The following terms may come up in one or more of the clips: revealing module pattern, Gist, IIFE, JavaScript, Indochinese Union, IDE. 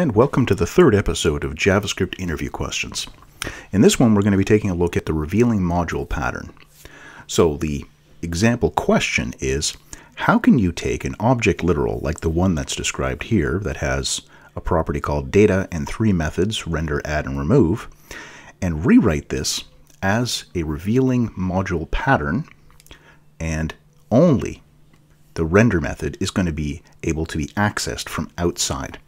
and welcome to the third episode of JavaScript Interview Questions. In this one, we're going to be taking a look at the revealing module pattern. So the example question is, how can you take an object literal like the one that's described here that has a property called data and three methods, render, add, and remove, and rewrite this as a revealing module pattern, and only the render method is going to be able to be accessed from outside.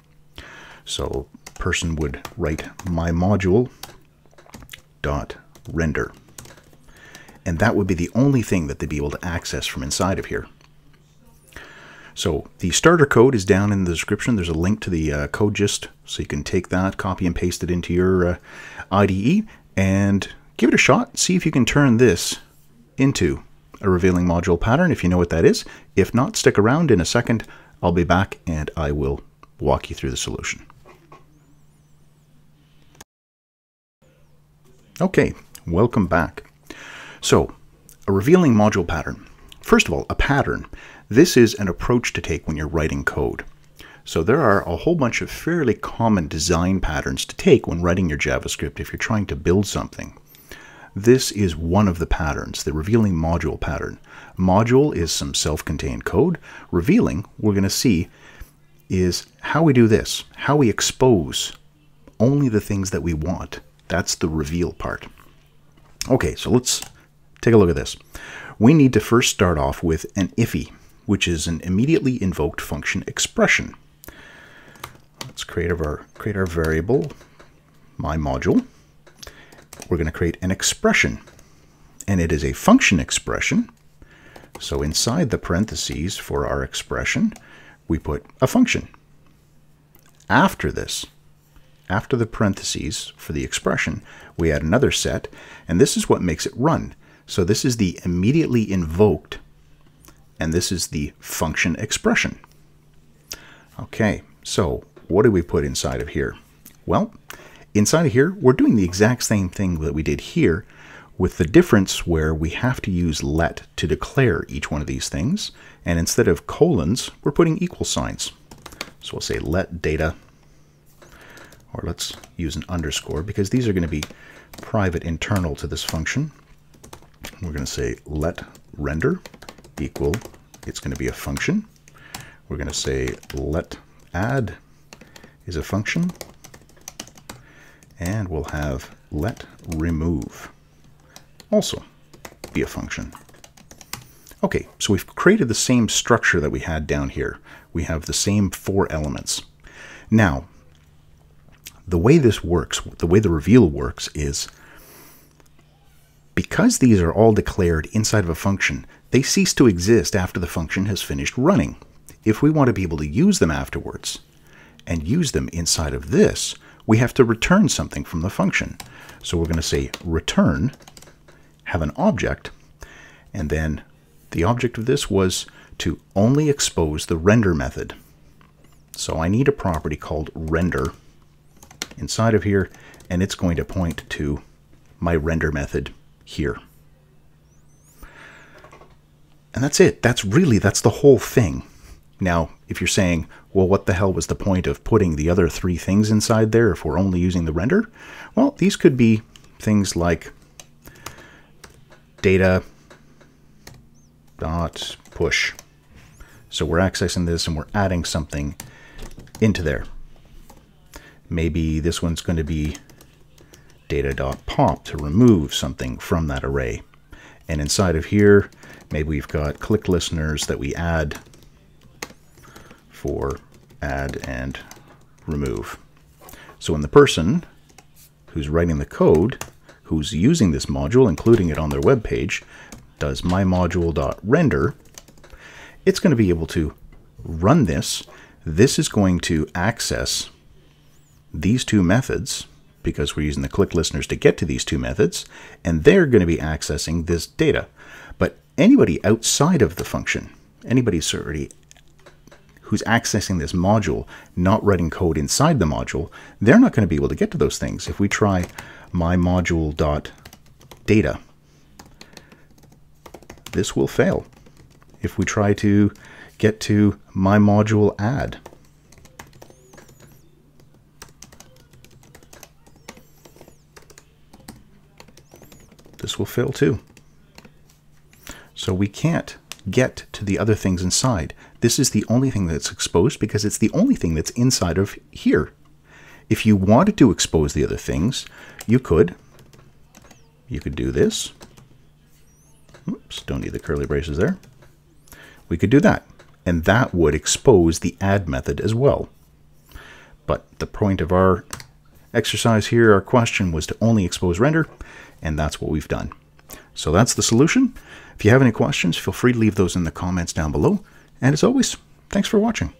So person would write my module dot render, and that would be the only thing that they'd be able to access from inside of here. So the starter code is down in the description. There's a link to the code gist, so you can take that, copy and paste it into your IDE, and give it a shot. See if you can turn this into a revealing module pattern, if you know what that is. If not, stick around. In a second, I'll be back and I will walk you through the solution. Okay, welcome back. So, a revealing module pattern. First of all, a pattern. This is an approach to take when you're writing code. So there are a whole bunch of fairly common design patterns to take when writing your JavaScript if you're trying to build something. This is one of the patterns, the revealing module pattern. Module is some self-contained code. Revealing, we're going to see, is how we do this, how we expose only the things that we want. That's the reveal part. Okay, so let's take a look at this. We need to first start off with an IIFE, which is an immediately invoked function expression. Let's create our variable, my module. We're going to create an expression, and it is a function expression. So inside the parentheses for our expression, we put a function. After this, after the parentheses for the expression, we add another set, and this is what makes it run. So this is the immediately invoked, and this is the function expression. Okay, so what do we put inside of here? Well, inside of here, we're doing the exact same thing that we did here, with the difference where we have to use let to declare each one of these things. And instead of colons, we're putting equal signs. So we'll say let data, or let's use an underscore, because these are going to be private internal to this function. We're going to say let render equal, it's going to be a function. We're going to say let add is a function. And we'll have let remove also be a function. Okay, so we've created the same structure that we had down here. We have the same four elements. Now, the way this works, the way the reveal works is because these are all declared inside of a function, they cease to exist after the function has finished running. If we want to be able to use them afterwards and use them inside of this, we have to return something from the function. So we're going to say return, have an object, and then the object of this was to only expose the render method. So I need a property called render inside of here, and it's going to point to my render method here. And that's it. That's the whole thing. Now, if you're saying, well, what the hell was the point of putting the other three things inside there if we're only using the render? Well, these could be things like data.push. So we're accessing this and we're adding something into there. Maybe this one's going to be data.pop to remove something from that array. And inside of here, maybe we've got click listeners that we add for add and remove. So when the person who's writing the code, who's using this module, including it on their web page, does my module.render, it's going to be able to run this. This is going to access these two methods because we're using the click listeners to get to these two methods, and they're going to be accessing this data. But anybody outside of the function, anybody who's accessing this module, not writing code inside the module, they're not going to be able to get to those things. If we try my module.data, this will fail. If we try to get to my module add, this will fill too. So we can't get to the other things inside. This is the only thing that's exposed because it's the only thing that's inside of here. If you wanted to expose the other things, you could do this. Oops, don't need the curly braces there. We could do that, and that would expose the add method as well. But the point of our exercise here, our question, was to only expose render, and that's what we've done. So that's the solution. If you have any questions, feel free to leave those in the comments down below. And as always, thanks for watching.